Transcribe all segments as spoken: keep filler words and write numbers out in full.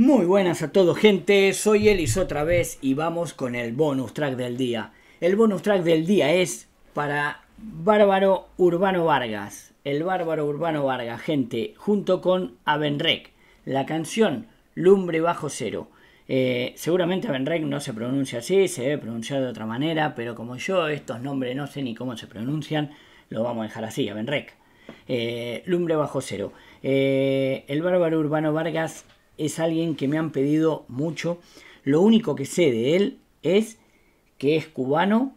Muy buenas a todos, gente, soy Elis otra vez y vamos con el bonus track del día. El bonus track del día es para Bárbaro Urbano Vargas, el Bárbaro Urbano Vargas, gente, junto con Avenrec, la canción Lumbre Bajo Cero. Eh, seguramente Avenrec no se pronuncia así, se debe pronunciar de otra manera, pero como yo estos nombres no sé ni cómo se pronuncian, lo vamos a dejar así, Avenrec. Eh, Lumbre Bajo Cero. Eh, el Bárbaro Urbano Vargas es alguien que me han pedido mucho. Lo único que sé de él es que es cubano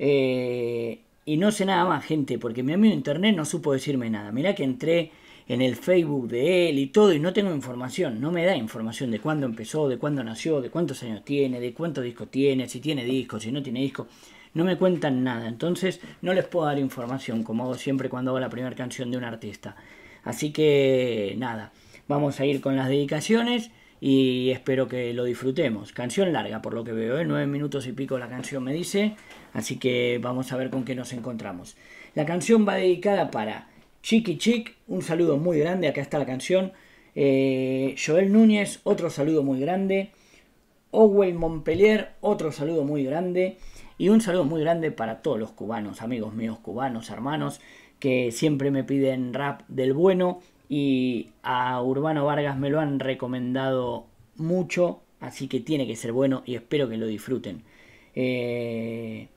eh, y no sé nada más, gente, porque mi amigo internet no supo decirme nada. Mirá que entré en el Facebook de él y todo, y no tengo información, no me da información de cuándo empezó, de cuándo nació, de cuántos años tiene, de cuántos discos tiene, si tiene discos, si no tiene discos, no me cuentan nada, entonces no les puedo dar información, como hago siempre cuando hago la primera canción de un artista. Así que nada, vamos a ir con las dedicaciones y espero que lo disfrutemos. Canción larga por lo que veo, ¿eh? nueve minutos y pico la canción me dice, así que vamos a ver con qué nos encontramos. La canción va dedicada para Chiqui Chic, un saludo muy grande, acá está la canción. Eh, Joel Núñez, otro saludo muy grande. Owell Montpellier, otro saludo muy grande. Y un saludo muy grande para todos los cubanos, amigos míos cubanos, hermanos, que siempre me piden rap del bueno. Y a Urbano Vargas me lo han recomendado mucho, así que tiene que ser bueno y espero que lo disfruten. Eh...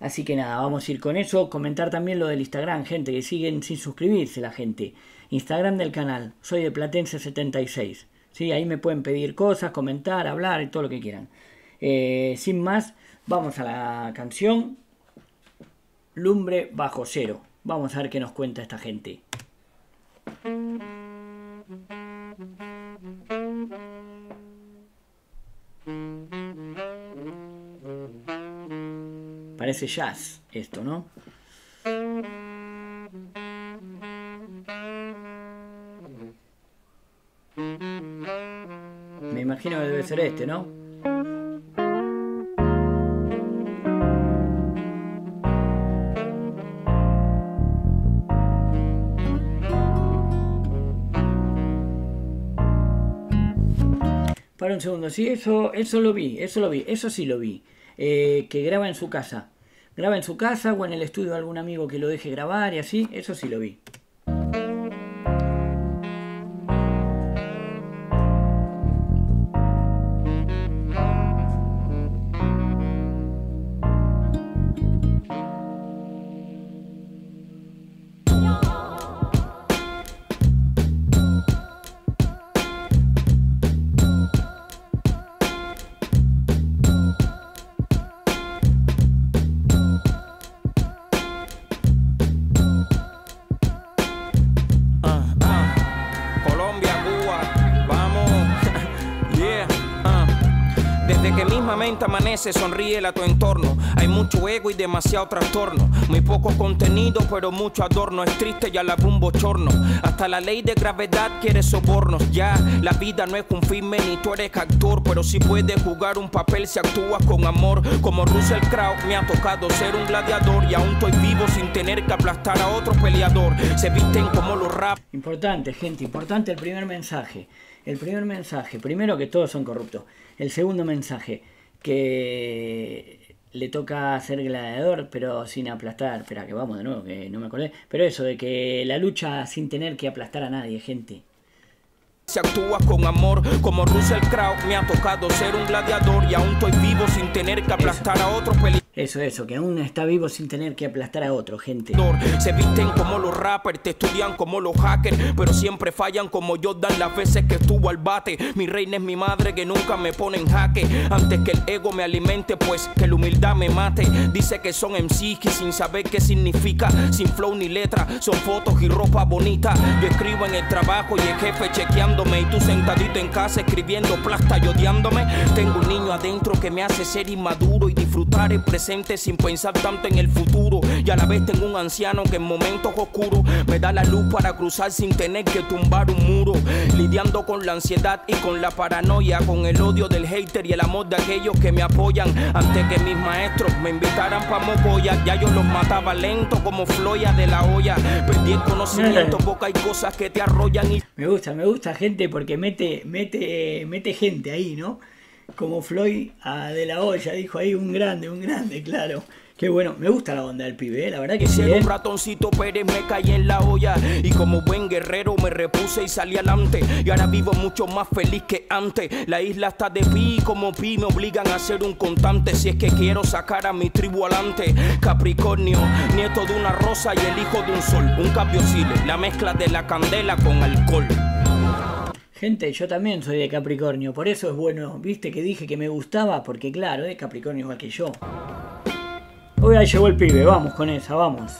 Así que nada, vamos a ir con eso. Comentar también lo del Instagram, gente, que siguen sin suscribirse la gente. Instagram del canal, soy de Platense setenta y seis. ¿Sí? Ahí me pueden pedir cosas, comentar, hablar y todo lo que quieran. Eh, sin más, vamos a la canción Lumbre Bajo Cero. Vamos a ver qué nos cuenta esta gente. Parece jazz esto, ¿no? Me imagino que debe ser este, ¿no? Para un segundo, sí, eso, eso lo vi, eso lo vi, eso sí lo vi. Eh, que graba en su casa. Graba en su casa o en el estudio de algún amigo que lo deje grabar y así, eso sí lo vi. Amanece, sonríe a tu entorno. Hay mucho ego y demasiado trastorno. Muy poco contenido, pero mucho adorno. Es triste y a la bumbo chorno. Hasta la ley de gravedad quiere sobornos. Ya, la vida no es un filme ni tú eres actor, pero sí puedes jugar un papel si actúas con amor. Como Russell Crowe, me ha tocado ser un gladiador y aún estoy vivo sin tener que aplastar a otro peleador. Se visten como los rap. Importante, gente, importante el primer mensaje. El primer mensaje, primero que todos son corruptos. El segundo mensaje, que le toca ser gladiador pero sin aplastar. Espera, que vamos de nuevo, que no me acordé. Pero eso de que la lucha sin tener que aplastar a nadie, gente. Si actúas con amor, como Russell Crowe, me ha tocado ser un gladiador y aún estoy vivo sin tener que aplastar eso. a otro peli Eso, eso, que aún está vivo sin tener que aplastar a otro, gente. Se visten como los rappers, te estudian como los hackers, pero siempre fallan como Jordan las veces que estuvo al bate. Mi reina es mi madre que nunca me pone en jaque. Antes que el ego me alimente, pues que la humildad me mate. Dice que son M Cs que sin saber qué significa, sin flow ni letra, son fotos y ropa bonita. Yo escribo en el trabajo y el jefe chequeándome, y tú sentadito en casa escribiendo plasta y odiándome. Tengo un niño adentro que me hace ser inmaduro y disfrutar el presente presente sin pensar tanto en el futuro. Y a la vez tengo un anciano que en momentos oscuros me da la luz para cruzar sin tener que tumbar un muro. Lidiando con la ansiedad y con la paranoia, con el odio del hater y el amor de aquellos que me apoyan. Antes que mis maestros me invitaran pa' Mocoya, ya yo los mataba lento como Floyd de la olla. Perdí el conocimiento, porque hay cosas que te arrollan y... Me gusta, me gusta, gente, porque mete, mete, mete gente ahí, ¿no? Como Floyd a de la olla, dijo ahí, un grande, un grande, claro. Qué bueno, me gusta la onda del pibe, ¿eh? La verdad que sí, ¿eh? Un ratoncito Pérez, me caí en la olla y como buen guerrero me repuse y salí adelante. Y ahora vivo mucho más feliz que antes. La isla está de pi, como pi me obligan a ser un constante si es que quiero sacar a mi tribu adelante. Capricornio, nieto de una rosa y el hijo de un sol, un capiocile, la mezcla de la candela con alcohol. Gente, yo también soy de Capricornio, por eso es bueno, viste que dije que me gustaba, porque claro, es Capricornio igual que yo. Hoy ahí llegó el pibe, vamos con esa, vamos.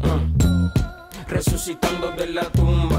Uh, resucitando de la tumba,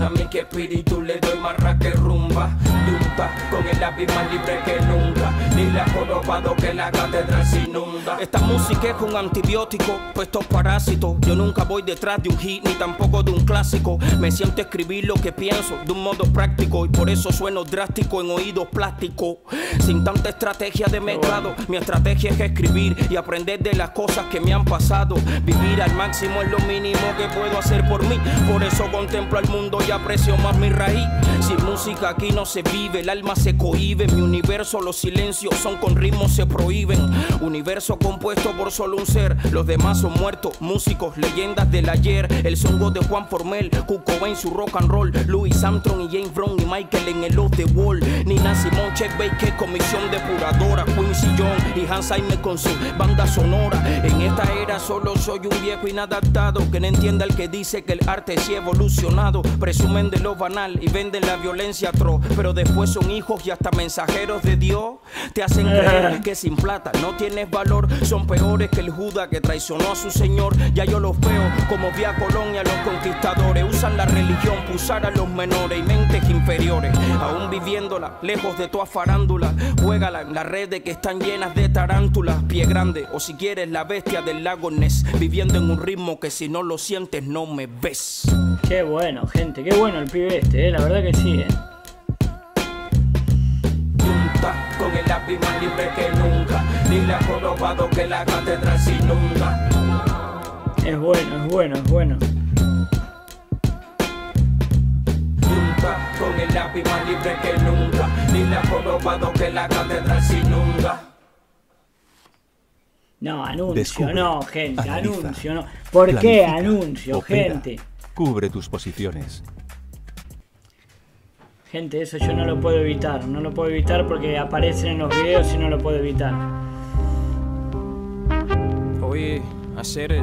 a mí que espíritu le doy marra que rumba. Luta con el lápiz más libre que nunca, ni la jorobado que la catedral se inunda. Esta música es un antibiótico, pues estos parásitos. Yo nunca voy detrás de un hit, ni tampoco de un clásico. Me siento a escribir lo que pienso, de un modo práctico. Y por eso sueno drástico en oídos plásticos. Sin tanta estrategia de mercado, mi estrategia es escribir y aprender de las cosas que me han pasado. Vivir al máximo es lo mínimo que puedo hacer por mí. Por eso contemplo al mundo y aprecio más mi raíz. Sin música aquí no se vive, el alma se cohíbe, mi universo, los silencios son con ritmos se prohíben. Universo compuesto por solo un ser, los demás son muertos, músicos, leyendas del ayer. El songo de Juan Formel, Cuco Bain, su rock and roll, Louis Armstrong y James Brown y Michael en el Off the Wall. Nina Simone, Chuck Berry, comisión depuradora, Quincy Jones y Hans Zimmer con su banda sonora. En esta era solo soy un viejo inadaptado, que no entienda el que dice que el arte sí ha evolucionado. Presumen de lo banal y venden la violencia atroz, pero después son hijos y hasta mensajeros de Dios. Te hacen creer que sin plata no tienes valor. Son peores que el Judas que traicionó a su señor. Ya yo los veo como vi a Colón y a los conquistadores. Usan la religión para usar a los menores y mentes inferiores, aún viviéndola lejos de toda farándula. Juégala en las redes que están llenas de tarántulas. Pie grande o si quieres la bestia del lago Ness, viviendo en un ritmo que si no lo sientes no me ves. Qué bueno, gente, qué bueno el pibe este, ¿eh? La verdad que sí, ¿eh? Con el lápiz más libre que nunca, ni la jorobado que la catedral se inunda. Es bueno, es bueno, es bueno. Nunca, con el lápiz más libre que nunca, ni la jorobado que la catedral se inunda. No, anuncio, descubre, no, gente, analiza, anuncio, no. ¿Por planifica, qué anuncio, opera, gente? Cubre tus posiciones. Gente, eso yo no lo puedo evitar, no lo puedo evitar porque aparecen en los videos y no lo puedo evitar. Oye, hacer...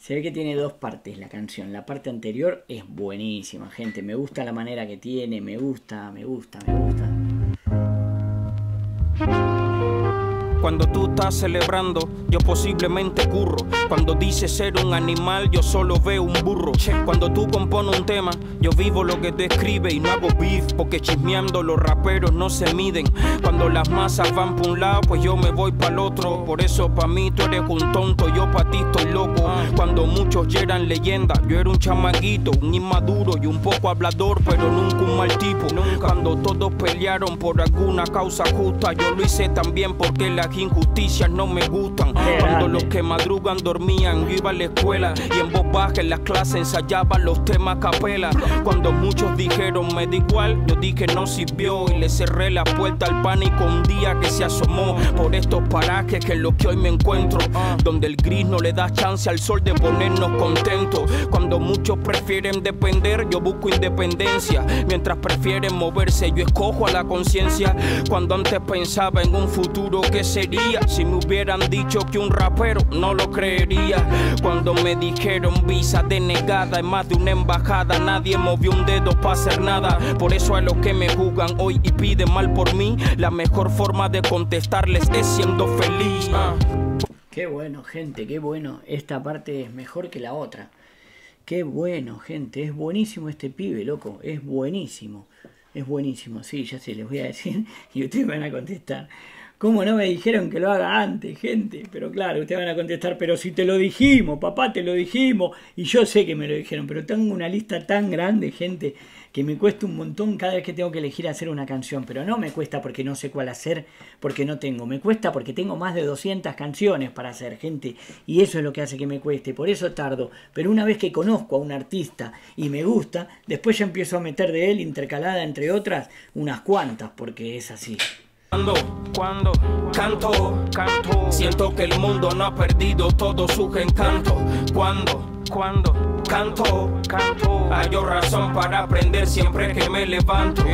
Se ve que tiene dos partes la canción. La parte anterior es buenísima, gente. Me gusta la manera que tiene, me gusta, me gusta, me gusta. Cuando tú estás celebrando, yo posiblemente curro. Cuando dices ser un animal, yo solo veo un burro. Cuando tú compones un tema, yo vivo lo que tú escribes y no hago beef, porque chismeando los raperos no se miden. Cuando las masas van pa' un lado, pues yo me voy pa'l otro. Por eso pa' mí tú eres un tonto, yo pa' ti estoy loco. Cuando muchos ya eran leyendas, yo era un chamaguito, un inmaduro y un poco hablador, pero nunca un mal tipo. Cuando todos pelearon por alguna causa justa, yo lo hice también porque la injusticias no me gustan. Cuando los que madrugan dormían, yo iba a la escuela y en voz baja en las clases ensayaban los temas a capela. Cuando muchos dijeron me da igual, yo dije no sirvió y le cerré la puerta al pánico un día que se asomó por estos parajes que es lo que hoy me encuentro, donde el gris no le da chance al sol de ponernos contentos. Cuando muchos prefieren depender, yo busco independencia. Mientras prefieren moverse, yo escojo a la conciencia. Cuando antes pensaba en un futuro que se debería. Si me hubieran dicho que un rapero, no lo creería. Cuando me dijeron visa denegada en más de una embajada, nadie movió un dedo para hacer nada. Por eso a los que me juzgan hoy y piden mal por mí, la mejor forma de contestarles es siendo feliz. ah. Qué bueno, gente, qué bueno. Esta parte es mejor que la otra. Qué bueno, gente, es buenísimo este pibe, loco, es buenísimo. Es buenísimo, sí, ya sé, les voy a decir y ustedes van a contestar. ¿Cómo no me dijeron que lo haga antes, gente? Pero claro, ustedes van a contestar, pero si te lo dijimos, papá, te lo dijimos. Y yo sé que me lo dijeron, pero tengo una lista tan grande, gente, que me cuesta un montón cada vez que tengo que elegir hacer una canción. Pero no me cuesta porque no sé cuál hacer, porque no tengo. Me cuesta porque tengo más de doscientas canciones para hacer, gente. Y eso es lo que hace que me cueste, por eso tardo. Pero una vez que conozco a un artista y me gusta, después ya empiezo a meter de él, intercalada entre otras, unas cuantas, porque es así. Cuando, cuando canto, canto, siento que el mundo no ha perdido todo su encanto. Cuando, cuando canto, canto, hay razón para aprender siempre que me levanto.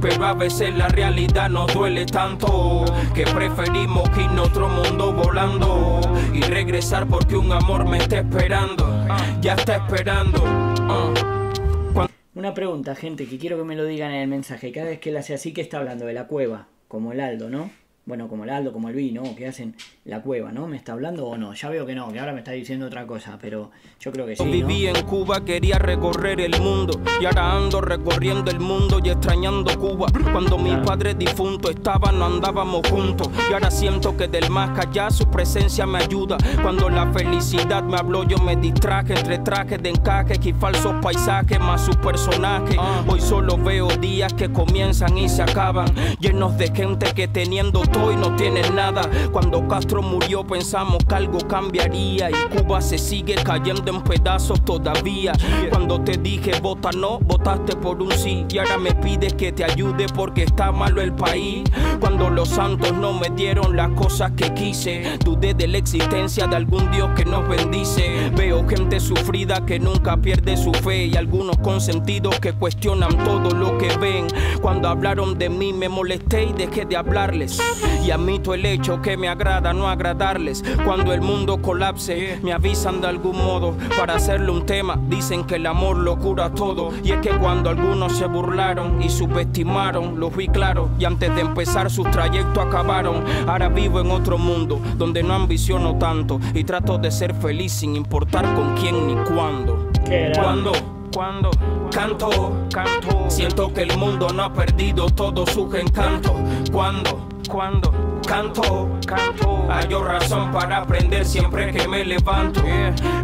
Pero a veces la realidad nos duele tanto que preferimos ir a otro mundo volando y regresar porque un amor me está esperando. Ya está esperando. uh. Una pregunta, gente, que quiero que me lo digan en el mensaje. Cada vez que él hace así, que está hablando de la cueva, como el Aldo, ¿no? Bueno, como el Aldo, como el Vi, ¿no? Que hacen la cueva, ¿no? ¿Me está hablando o no? Ya veo que no, que ahora me está diciendo otra cosa, pero yo creo que sí, ¿no? Viví en Cuba, quería recorrer el mundo, y ahora ando recorriendo el mundo y extrañando Cuba. Cuando claro. mi padre difunto estaba, no andábamos juntos, y ahora siento que del más allá su presencia me ayuda. Cuando la felicidad me habló, yo me distraje entre trajes de encajes y falsos paisajes, más sus personajes. Uh. Hoy solo veo días que comienzan y se acaban, llenos de gente que teniendo todo hoy no tienen nada. Cuando Castro murió pensamos que algo cambiaría, y Cuba se sigue cayendo en pedazos todavía. Cuando te dije vota no, votaste por un sí, y ahora me pides que te ayude porque está malo el país. Cuando los santos no me dieron las cosas que quise, dudé de la existencia de algún Dios que nos bendice. Veo gente sufrida que nunca pierde su fe, y algunos consentidos que cuestionan todo lo que ven. Cuando hablaron de mí me molesté y dejé de hablarles, y admito el hecho que me agrada no agradarles. Cuando el mundo colapse, me avisan de algún modo para hacerle un tema. Dicen que el amor lo cura todo, y es que cuando algunos se burlaron y subestimaron, los vi claro, y antes de empezar sus trayectos acabaron. Ahora vivo en otro mundo donde no ambiciono tanto, y trato de ser feliz sin importar con quién ni cuándo. Cuando, cuando canto, canto, siento que el mundo no ha perdido todo su encanto. Cuando, cuando canto, canto, hay razón para aprender siempre que me levanto.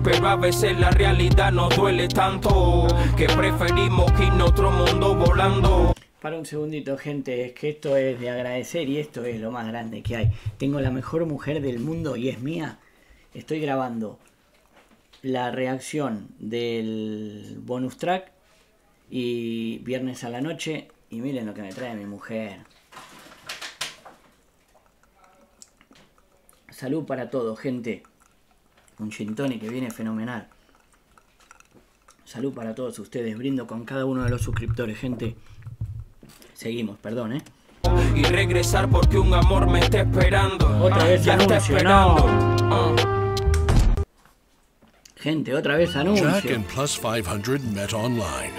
Pero a veces la realidad nos duele tanto que preferimos ir a otro mundo volando. Para un segundito, gente, es que esto es de agradecer y esto es lo más grande que hay. Tengo la mejor mujer del mundo y es mía. Estoy grabando la reacción del bonus track y viernes a la noche, y miren lo que me trae mi mujer. Salud para todos, gente. Un gin tonic que viene fenomenal. Salud para todos ustedes. Brindo con cada uno de los suscriptores, gente. Seguimos, perdón, ¿eh? Y regresar porque un amor me está esperando. Otra vez ah, anuncio, no. Ah. Gente, otra vez anuncio. Jack and Plus five hundred met online.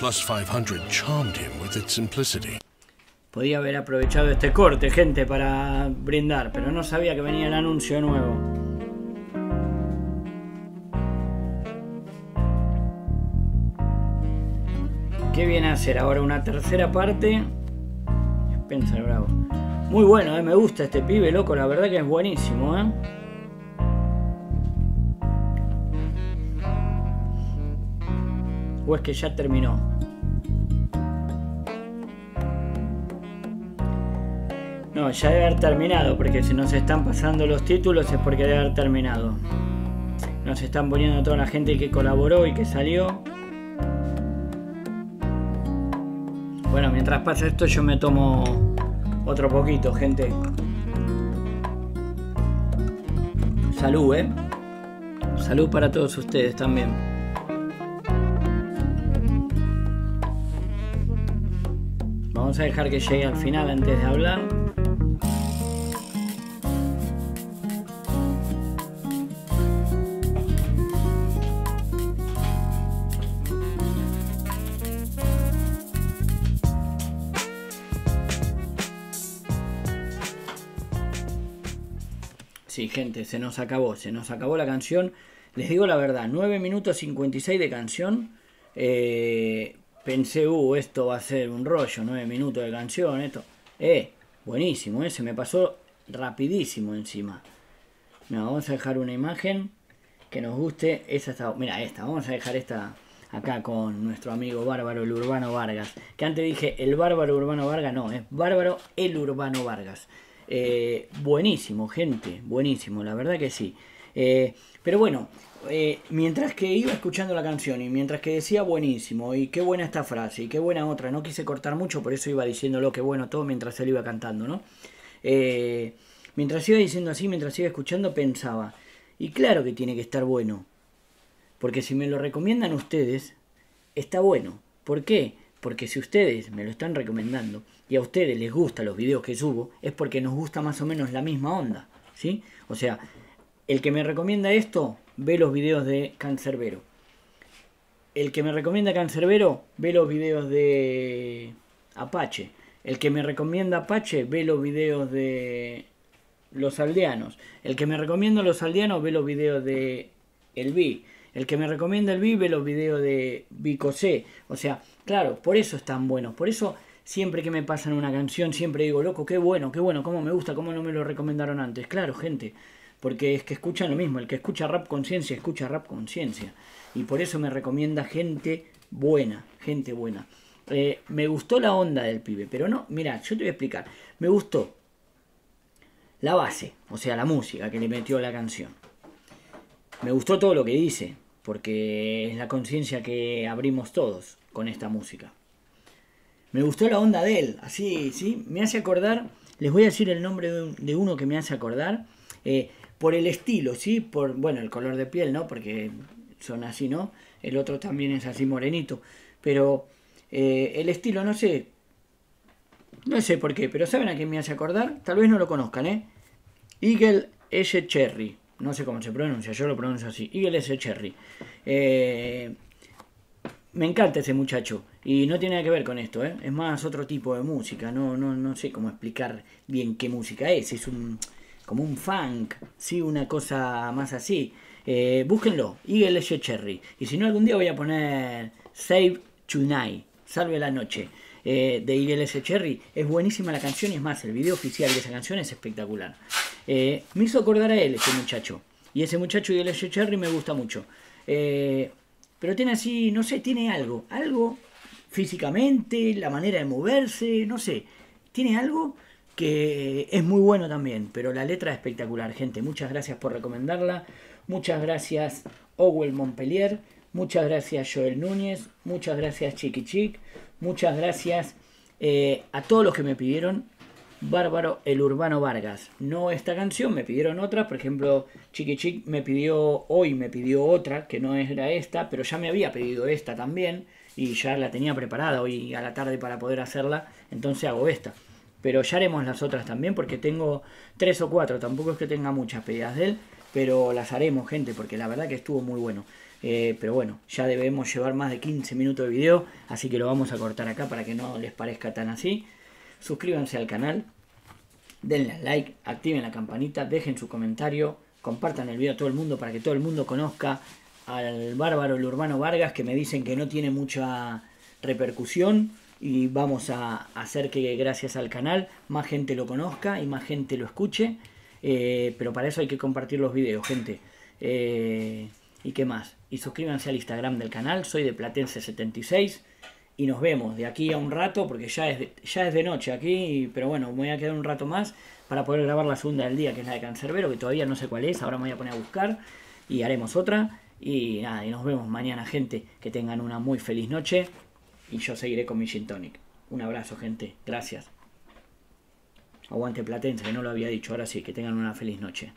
Plus five hundred charmed him with its simplicity. Podía haber aprovechado este corte, gente, para brindar, pero no sabía que venía el anuncio nuevo. ¿Qué viene a hacer ahora? Una tercera parte. Spencer Bravo. Muy bueno, eh, me gusta este pibe, loco, la verdad que es buenísimo, ¿eh? ¿O es que ya terminó? No, ya debe haber terminado, porque si nos están pasando los títulos es porque debe haber terminado. Nos están poniendo toda la gente que colaboró y que salió. Bueno, mientras pasa esto yo me tomo otro poquito, gente. Salud, ¿eh? Salud para todos ustedes también. Vamos a dejar que llegue al final antes de hablar. Sí, gente, se nos acabó, se nos acabó la canción. Les digo la verdad, nueve minutos cincuenta y seis de canción. Eh, pensé, uh, esto va a ser un rollo, nueve minutos de canción, esto. Eh, buenísimo, eh, se me pasó rapidísimo encima. Mira, vamos a dejar una imagen que nos guste. Esa está, mira esta, vamos a dejar esta acá con nuestro amigo Bárbaro el Urbano Vargas. Que antes dije el Bárbaro Urbano Vargas, no, es Bárbaro el Urbano Vargas. Eh, buenísimo, gente, buenísimo, la verdad que sí. Eh, pero bueno, eh, mientras que iba escuchando la canción y mientras que decía buenísimo, y qué buena esta frase, y qué buena otra, no quise cortar mucho, por eso iba diciéndolo, que bueno todo mientras él iba cantando, ¿no? Eh, mientras iba diciendo así, mientras iba escuchando, pensaba, y claro que tiene que estar bueno, porque si me lo recomiendan ustedes, está bueno. ¿Por qué? Porque si ustedes me lo están recomendando y a ustedes les gustan los videos que subo, es porque nos gusta más o menos la misma onda, ¿sí? O sea, el que me recomienda esto, ve los videos de Cancerbero. El que me recomienda Cancerbero, ve los videos de Apache. El que me recomienda Apache, ve los videos de los Aldeanos. El que me recomienda los Aldeanos, ve los videos de Elbi. El que me recomienda Elbi, ve los videos de Vico C. O sea, claro, por eso están buenos. Por eso siempre que me pasan una canción, siempre digo, loco, qué bueno, qué bueno, cómo me gusta, cómo no me lo recomendaron antes. Claro, gente. Porque es que escuchan lo mismo, el que escucha rap conciencia, escucha rap conciencia. Y por eso me recomienda gente buena, gente buena. Eh, me gustó la onda del pibe, pero no, mirá, yo te voy a explicar. Me gustó la base, o sea, la música que le metió a la canción. Me gustó todo lo que dice, porque es la conciencia que abrimos todos con esta música. Me gustó la onda de él, así, ¿sí? Me hace acordar, les voy a decir el nombre de, un, de uno que me hace acordar, eh, por el estilo, ¿sí? Por, bueno, el color de piel, ¿no? Porque son así, ¿no? El otro también es así morenito. Pero eh, el estilo, no sé. No sé por qué, pero ¿saben a quién me hace acordar? Tal vez no lo conozcan, ¿eh? Eagle-Eye Cherry. No sé cómo se pronuncia, yo lo pronuncio así. Eagle-Eye Cherry. Eh, me encanta ese muchacho. Y no tiene nada que ver con esto, ¿eh? Es más otro tipo de música. No, no, no sé cómo explicar bien qué música es. Es un... como un funk, sí, una cosa más así. Eh, búsquenlo, Eagle-Eye Cherry. Y si no, algún día voy a poner Save Tonight, Salve la Noche, eh, de Eagle-Eye Cherry. Es buenísima la canción y es más, el video oficial de esa canción es espectacular. Eh, me hizo acordar a él, ese muchacho. Y ese muchacho Eagle-Eye Cherry me gusta mucho. Eh, pero tiene así, no sé, tiene algo. Algo físicamente, la manera de moverse, no sé. Tiene algo que es muy bueno también, pero la letra es espectacular, gente. Muchas gracias por recomendarla. Muchas gracias, Owell Montpellier. Muchas gracias, Joel Núñez. Muchas gracias, Chiqui Chic. Muchas gracias eh, a todos los que me pidieron Bárbaro el Urbano Vargas. No esta canción, me pidieron otra. Por ejemplo, Chiqui Chic me pidió, hoy me pidió otra, que no era esta, pero ya me había pedido esta también, y ya la tenía preparada hoy a la tarde para poder hacerla, entonces hago esta. Pero ya haremos las otras también, porque tengo tres o cuatro. Tampoco es que tenga muchas pedidas de él, pero las haremos, gente, porque la verdad que estuvo muy bueno. Eh, pero bueno, ya debemos llevar más de quince minutos de video, así que lo vamos a cortar acá para que no les parezca tan así. Suscríbanse al canal, denle like, activen la campanita, dejen su comentario, compartan el video a todo el mundo para que todo el mundo conozca al Bárbaro el Urbano Vargas, que me dicen que no tiene mucha repercusión. Y vamos a hacer que gracias al canal más gente lo conozca y más gente lo escuche. Eh, pero para eso hay que compartir los videos, gente. Eh, ¿Y qué más? Y suscríbanse al Instagram del canal. Soy de Platense setenta y seis. Y nos vemos de aquí a un rato, porque ya es de, ya es de noche aquí. Pero bueno, me voy a quedar un rato más para poder grabar la segunda del día, que es la de Cancerbero, que todavía no sé cuál es. Ahora me voy a poner a buscar y haremos otra. Y nada, y nos vemos mañana, gente. Que tengan una muy feliz noche. Y yo seguiré con mi gin tonic. Un abrazo, gente. Gracias. Aguante Platense, que no lo había dicho. Ahora sí, que tengan una feliz noche.